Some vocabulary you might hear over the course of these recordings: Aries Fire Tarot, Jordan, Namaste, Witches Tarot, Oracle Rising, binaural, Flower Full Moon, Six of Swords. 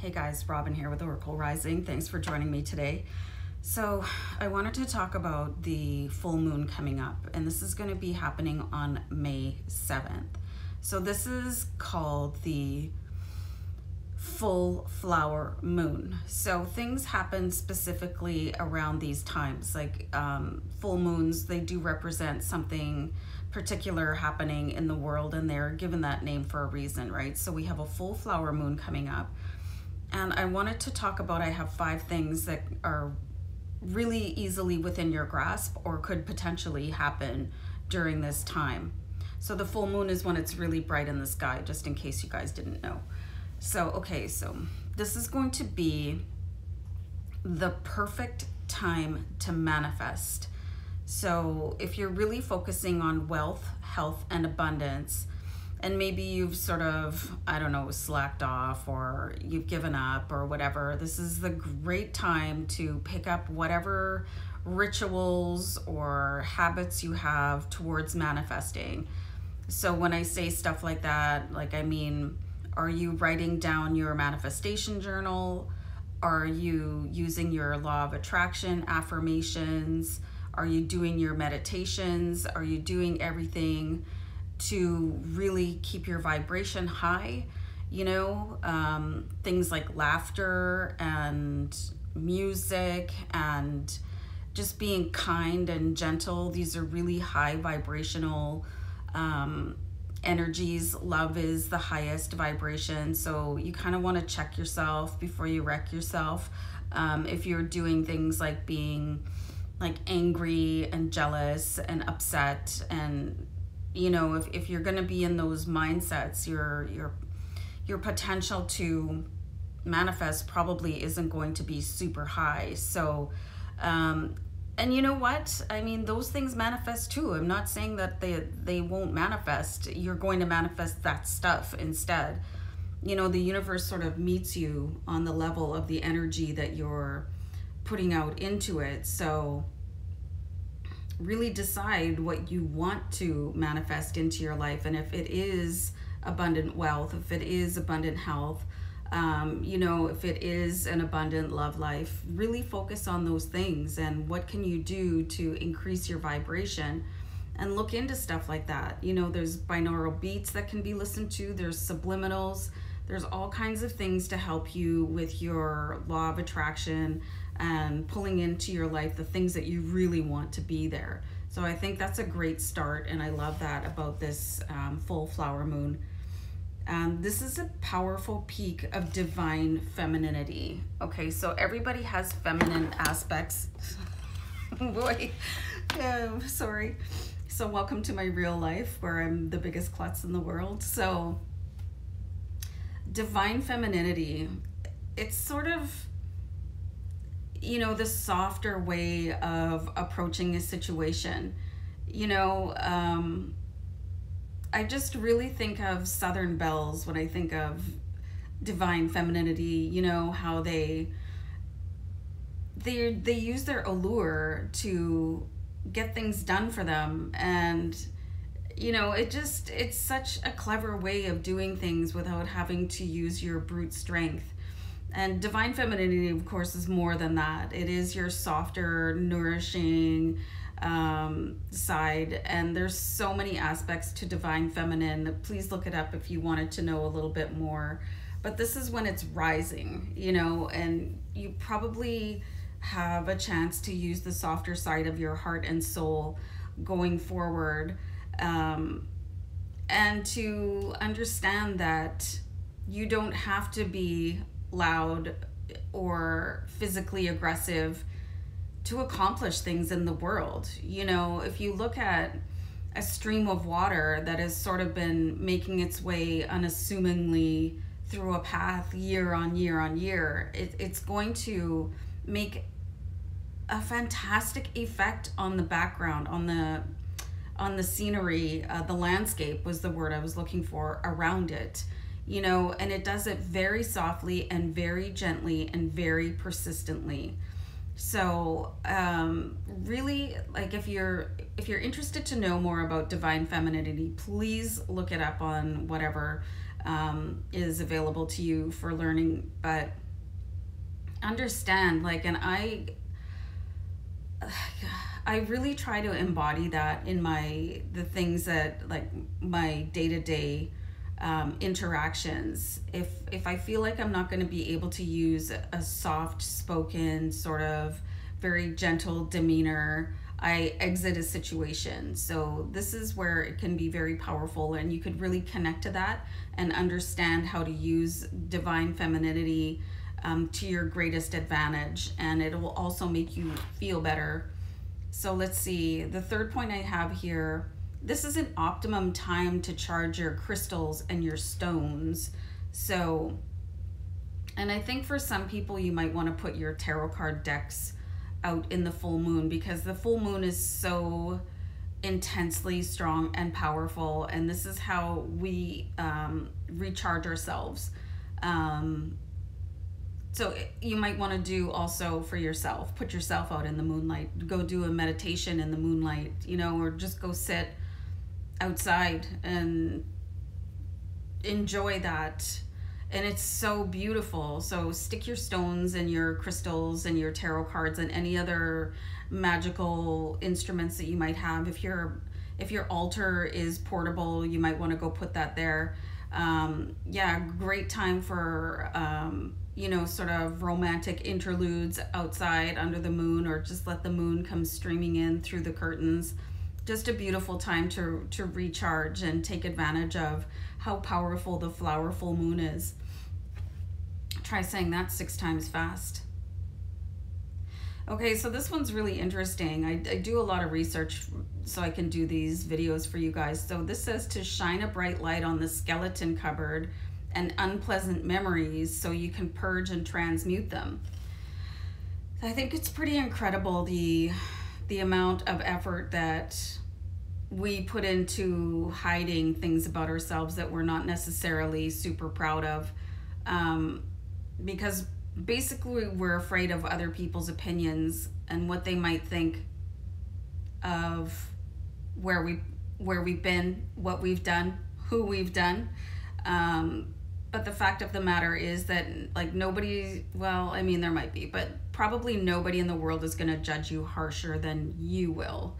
Hey guys, Robin here with Oracle Rising. Thanks for joining me today. So I wanted to talk about the full moon coming up, and this is going to be happening on May 7th. So this is called the full flower moon. So things happen specifically around these times, like full moons. They do represent something particular happening in the world, and they're given that name for a reason, right? So we have a full flower moon coming up. And I wanted to talk about, I have 5 things that are really easily within your grasp or could potentially happen during this time. So the full moon is when it's really bright in the sky, just in case you guys didn't know. So, okay, so this is going to be the perfect time to manifest. So if you're really focusing on wealth, health, and abundance, and maybe you've sort of, I don't know, slacked off or you've given up or whatever, this is the great time to pick up whatever rituals or habits you have towards manifesting. So when I say stuff like that, like, I mean, are you writing down your manifestation journal? Are you using your law of attraction affirmations? Are you doing your meditations? Are you doing everything to really keep your vibration high? You know, things like laughter and music and just being kind and gentle. These are really high vibrational energies. Love is the highest vibration. So you kind of want to check yourself before you wreck yourself. If you're doing things like being like angry and jealous and upset, and you know, if you're going to be in those mindsets, your potential to manifest probably isn't going to be super high. So, and you know what? I mean, those things manifest too. I'm not saying that they won't manifest. You're going to manifest that stuff instead. You know, the universe sort of meets you on the level of the energy that you're putting out into it. So really decide what you want to manifest into your life. And if it is abundant wealth, if it is abundant health, you know, if it is an abundant love life, really focus on those things and what can you do to increase your vibration, and look into stuff like that. You know, there's binaural beats that can be listened to, there's subliminals, there's all kinds of things to help you with your law of attraction and pulling into your life the things that you really want to be there. So I think that's a great start, and I love that about this full flower moon. This is a powerful peak of divine femininity. Okay, so everybody has feminine aspects. Boy, yeah, sorry. So welcome to my real life where I'm the biggest klutz in the world. So divine femininity, it's sort of, you know, the softer way of approaching a situation. You know, I just really think of Southern belles when I think of divine femininity. You know, how they use their allure to get things done for them, and you know, it's such a clever way of doing things without having to use your brute strength. And divine femininity, of course, is more than that. It is your softer, nourishing side. And there's so many aspects to divine feminine. Please look it up if you wanted to know a little bit more. But this is when it's rising, you know, and you probably have a chance to use the softer side of your heart and soul going forward, and to understand that you don't have to be loud or physically aggressive to accomplish things in the world. You know, if you look at a stream of water that has sort of been making its way unassumingly through a path year on year on year, it's going to make a fantastic effect on the background, on the scenery. The landscape was the word I was looking for around it. You know, and it does it very softly and very gently and very persistently. So really, like, if you're interested to know more about divine femininity, please look it up on whatever is available to you for learning. But understand, like, and I really try to embody that in the things that, like, my day-to-day interactions. If I feel like I'm not going to be able to use a soft spoken, sort of very gentle demeanor, I exit a situation. So this is where it can be very powerful, and you could really connect to that and understand how to use divine femininity to your greatest advantage, and it will also make you feel better. So let's see, the third point I have here, this is an optimum time to charge your crystals and your stones. So, and I think for some people you might want to put your tarot card decks out in the full moon, because the full moon is so intensely strong and powerful, and this is how we recharge ourselves. So you might want to do also for yourself, put yourself out in the moonlight, go do a meditation in the moonlight, you know, or just go sit outside and enjoy that. And it's so beautiful. So stick your stones and your crystals and your tarot cards and any other magical instruments that you might have. If your altar is portable, you might want to go put that there. Yeah, great time for you know, sort of romantic interludes outside under the moon, or just let the moon come streaming in through the curtains. Just a beautiful time to recharge and take advantage of how powerful the flower full moon is. Try saying that 6 times fast. Okay, so this one's really interesting. I do a lot of research so I can do these videos for you guys. So this says to shine a bright light on the skeleton cupboard and unpleasant memories so you can purge and transmute them. I think it's pretty incredible the amount of effort that we put into hiding things about ourselves that we're not necessarily super proud of, because basically we're afraid of other people's opinions and what they might think of where we've been, what we've done, who we've done. But the fact of the matter is that, like, nobody, well, I mean, there might be, but probably nobody in the world is going to judge you harsher than you will.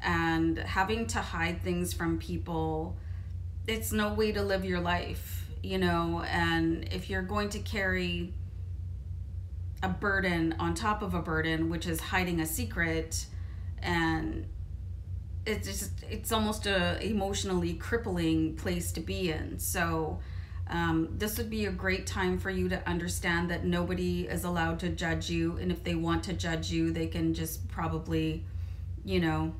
And having to hide things from people, it's no way to live your life, you know. And if you're going to carry a burden on top of a burden, which is hiding a secret, and it's just, it's almost a emotionally crippling place to be in. So this would be a great time for you to understand that nobody is allowed to judge you, and if they want to judge you, they can just probably, you know,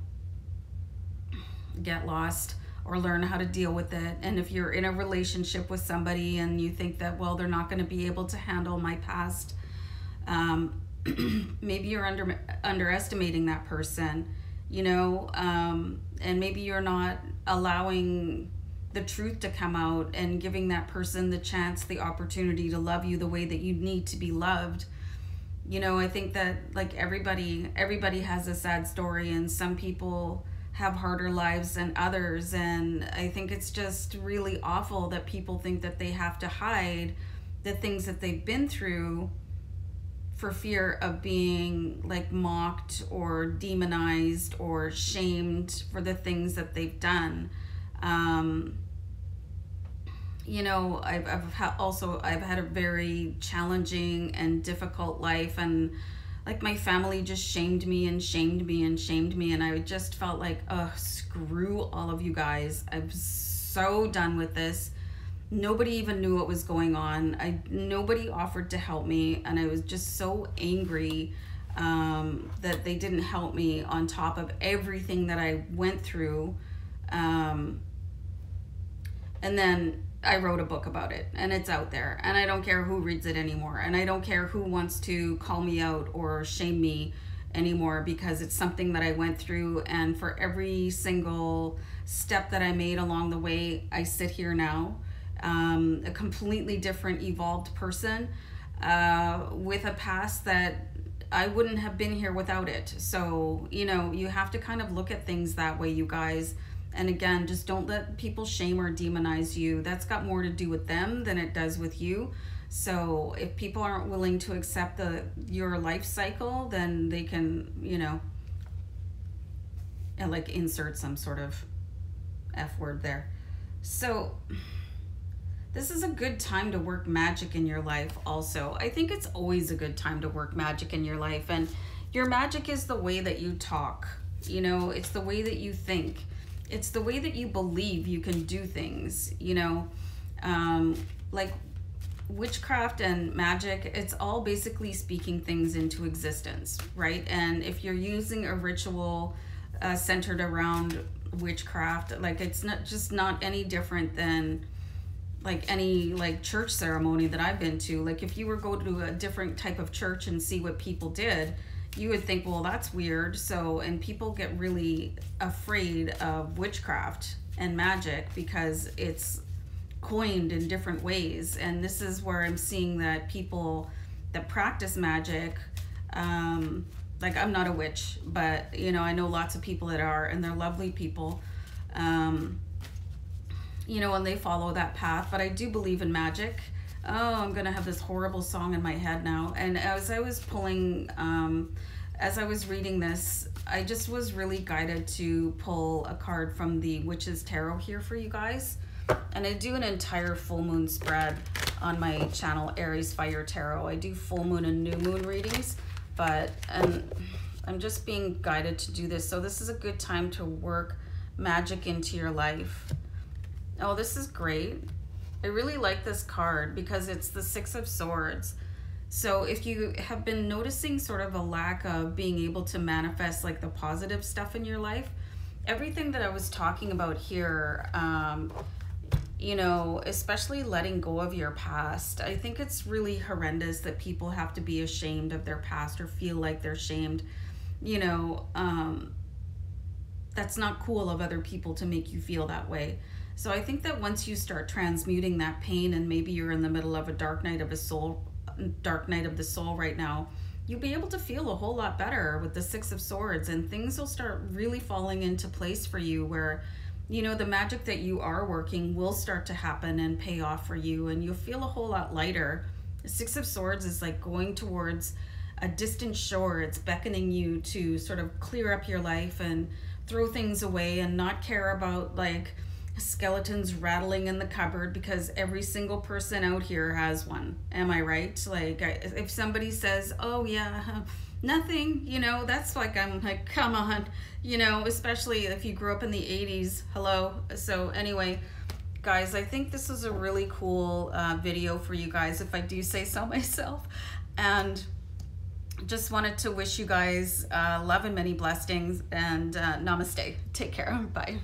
get lost or learn how to deal with it. And if you're in a relationship with somebody and you think that, well, they're not going to be able to handle my past, maybe you're underestimating that person, you know, and maybe you're not allowing the truth to come out and giving that person the chance, the opportunity to love you the way that you need to be loved. You know, I think that, like, everybody has a sad story, and some people have harder lives than others, and I think it's just really awful that people think that they have to hide the things that they've been through for fear of being, like, mocked or demonized or shamed for the things that they've done. You know, I've had a very challenging and difficult life, and, like, my family just shamed me and shamed me and shamed me, and I just felt like, oh, screw all of you guys. I'm so done with this. Nobody even knew what was going on. Nobody offered to help me, and I was just so angry that they didn't help me on top of everything that I went through. And then I wrote a book about it, and it's out there, and I don't care who reads it anymore, and I don't care who wants to call me out or shame me anymore, because it's something that I went through, and for every single step that I made along the way, I sit here now, a completely different, evolved person, with a past that I wouldn't have been here without it. So, you know, you have to kind of look at things that way, you guys, And again, just don't let people shame or demonize you. That's got more to do with them than it does with you. So if people aren't willing to accept your life cycle, then they can, you know, and like insert some sort of F word there. So this is a good time to work magic in your life also. I think it's always a good time to work magic in your life. And your magic is the way that you talk. You know, it's the way that you think. It's the way that you believe you can do things, you know, like witchcraft and magic, it's all basically speaking things into existence, right? And if you're using a ritual centered around witchcraft, like it's not just not any different than like any like church ceremony that I've been to. Like if you were go to a different type of church and see what people did, you would think, well, that's weird. So, and people get really afraid of witchcraft and magic because it's coined in different ways. And this is where I'm seeing that people that practice magic, like I'm not a witch, but you know, I know lots of people that are, and they're lovely people, you know, and they follow that path. But I do believe in magic. Oh, I'm gonna have this horrible song in my head now. And as I was pulling, as I was reading this, I just was really guided to pull a card from the Witches Tarot here for you guys. And I do an entire full moon spread on my channel, Aries Fire Tarot. I do full moon and new moon readings, but I'm just being guided to do this. So this is a good time to work magic into your life. Oh, this is great. I really like this card because it's the Six of Swords. So if you have been noticing sort of a lack of being able to manifest like the positive stuff in your life, everything that I was talking about here, you know, especially letting go of your past. I think it's really horrendous that people have to be ashamed of their past or feel like they're shamed. You know, that's not cool of other people to make you feel that way. So I think that once you start transmuting that pain, and maybe you're in the middle of a dark night of the soul right now, you'll be able to feel a whole lot better with the Six of Swords, and things will start really falling into place for you where, you know, the magic that you are working will start to happen and pay off for you, and you'll feel a whole lot lighter. The Six of Swords is like going towards a distant shore. It's beckoning you to sort of clear up your life and throw things away and not care about like skeletons rattling in the cupboard, because every single person out here has one. Am I right? Like if somebody says, oh yeah, nothing, you know, that's like, I'm like, come on, you know, especially if you grew up in the 80s. Hello. So anyway, guys, I think this is a really cool video for you guys, if I do say so myself, and just wanted to wish you guys love and many blessings, and namaste. Take care. Bye.